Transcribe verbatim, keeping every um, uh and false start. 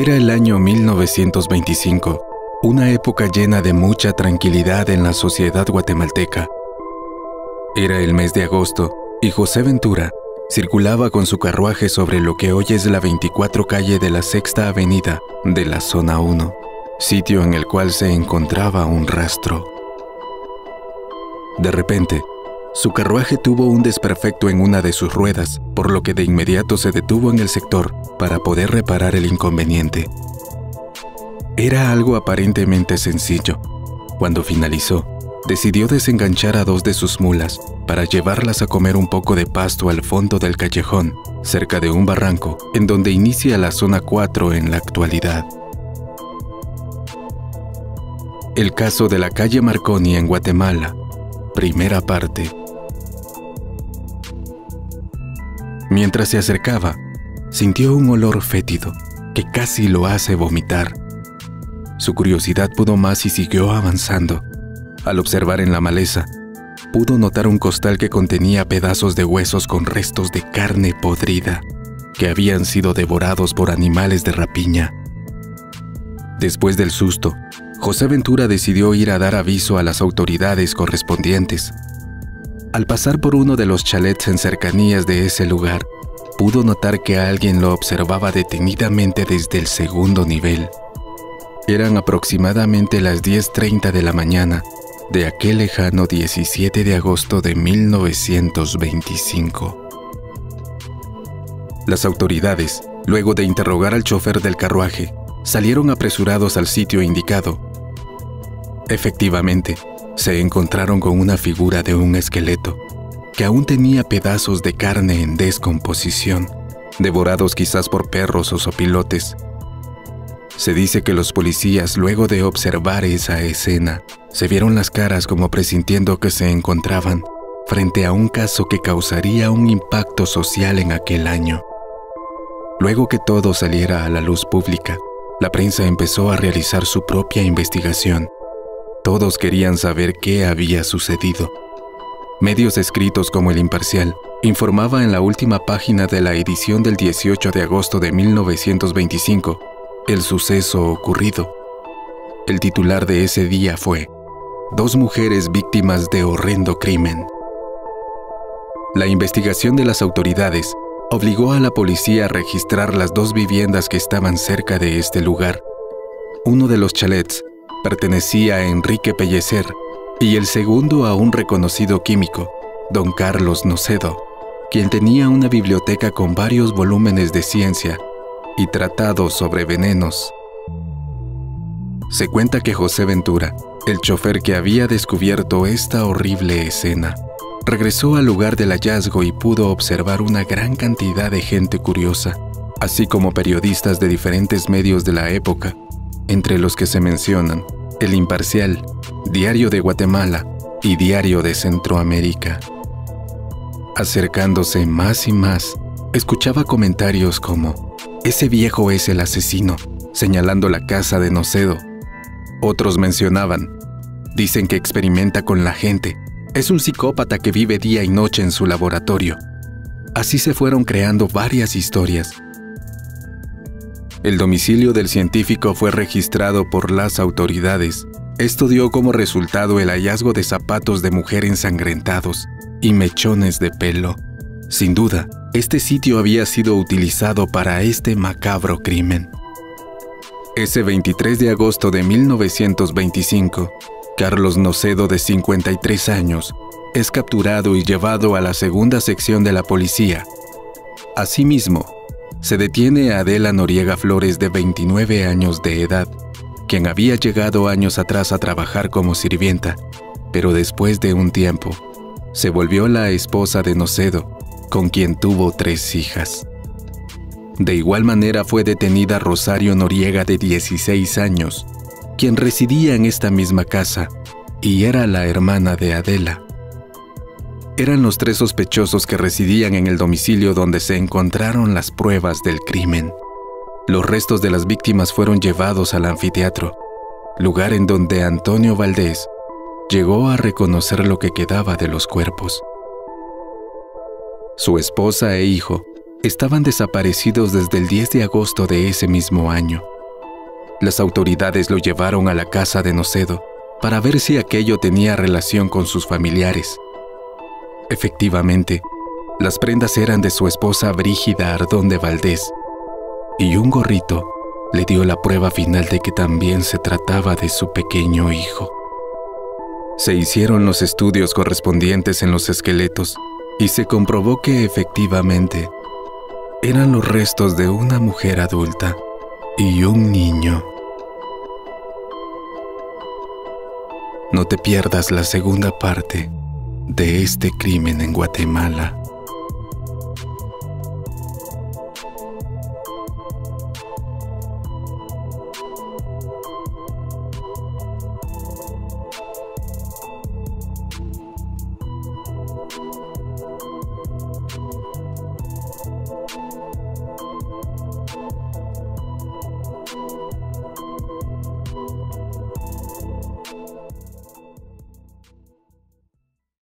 Era el año mil novecientos veinticinco, una época llena de mucha tranquilidad en la sociedad guatemalteca. Era el mes de agosto y José Ventura circulaba con su carruaje sobre lo que hoy es la veinticuatro calle de la Sexta Avenida de la Zona uno, sitio en el cual se encontraba un rastro. De repente, su carruaje tuvo un desperfecto en una de sus ruedas, por lo que de inmediato se detuvo en el sector para poder reparar el inconveniente. Era algo aparentemente sencillo. Cuando finalizó, decidió desenganchar a dos de sus mulas para llevarlas a comer un poco de pasto al fondo del callejón, cerca de un barranco, en donde inicia la Zona cuatro en la actualidad. El caso de la calle Marconi en Guatemala, primera parte. Mientras se acercaba, sintió un olor fétido que casi lo hace vomitar. Su curiosidad pudo más y siguió avanzando. Al observar en la maleza, pudo notar un costal que contenía pedazos de huesos con restos de carne podrida que habían sido devorados por animales de rapiña. Después del susto, José Ventura decidió ir a dar aviso a las autoridades correspondientes. Al pasar por uno de los chalets en cercanías de ese lugar, pudo notar que alguien lo observaba detenidamente desde el segundo nivel. Eran aproximadamente las diez treinta de la mañana de aquel lejano diecisiete de agosto de mil novecientos veinticinco. Las autoridades, luego de interrogar al chofer del carruaje, salieron apresurados al sitio indicado. Efectivamente, se encontraron con una figura de un esqueleto que aún tenía pedazos de carne en descomposición, devorados quizás por perros o zopilotes. Se dice que los policías, luego de observar esa escena, se vieron las caras como presintiendo que se encontraban frente a un caso que causaría un impacto social en aquel año. Luego que todo saliera a la luz pública, la prensa empezó a realizar su propia investigación. Todos querían saber qué había sucedido. Medios escritos como El Imparcial informaba en la última página de la edición del dieciocho de agosto de mil novecientos veinticinco el suceso ocurrido. El titular de ese día fue: dos mujeres víctimas de horrendo crimen. La investigación de las autoridades obligó a la policía a registrar las dos viviendas que estaban cerca de este lugar. Uno de los chalets pertenecía a Enrique Pellecer y el segundo a un reconocido químico, don Carlos Nocedo, quien tenía una biblioteca con varios volúmenes de ciencia y tratados sobre venenos. Se cuenta que José Ventura, el chofer que había descubierto esta horrible escena, regresó al lugar del hallazgo y pudo observar una gran cantidad de gente curiosa, así como periodistas de diferentes medios de la época, entre los que se mencionan El Imparcial, Diario de Guatemala y Diario de Centroamérica. Acercándose más y más, escuchaba comentarios como: ese viejo es el asesino, señalando la casa de Nocedo. Otros mencionaban: dicen que experimenta con la gente, es un psicópata que vive día y noche en su laboratorio. Así se fueron creando varias historias. El domicilio del científico fue registrado por las autoridades. Esto dio como resultado el hallazgo de zapatos de mujer ensangrentados y mechones de pelo. Sin duda, este sitio había sido utilizado para este macabro crimen. Ese veintitrés de agosto de mil novecientos veinticinco, Carlos Nocedo, de cincuenta y tres años, es capturado y llevado a la segunda sección de la policía. Asimismo, se detiene a Adela Noriega Flores, de veintinueve años de edad, quien había llegado años atrás a trabajar como sirvienta, pero después de un tiempo, se volvió la esposa de Nocedo, con quien tuvo tres hijas. De igual manera fue detenida Rosario Noriega, de dieciséis años, quien residía en esta misma casa y era la hermana de Adela. Eran los tres sospechosos que residían en el domicilio donde se encontraron las pruebas del crimen. Los restos de las víctimas fueron llevados al anfiteatro, lugar en donde Antonio Valdés llegó a reconocer lo que quedaba de los cuerpos. Su esposa e hijo estaban desaparecidos desde el diez de agosto de ese mismo año. Las autoridades lo llevaron a la casa de Nocedo para ver si aquello tenía relación con sus familiares. Efectivamente, las prendas eran de su esposa Brígida Ardón de Valdés, y un gorrito le dio la prueba final de que también se trataba de su pequeño hijo. Se hicieron los estudios correspondientes en los esqueletos y se comprobó que efectivamente eran los restos de una mujer adulta y un niño. No te pierdas la segunda parte de este crimen en Guatemala.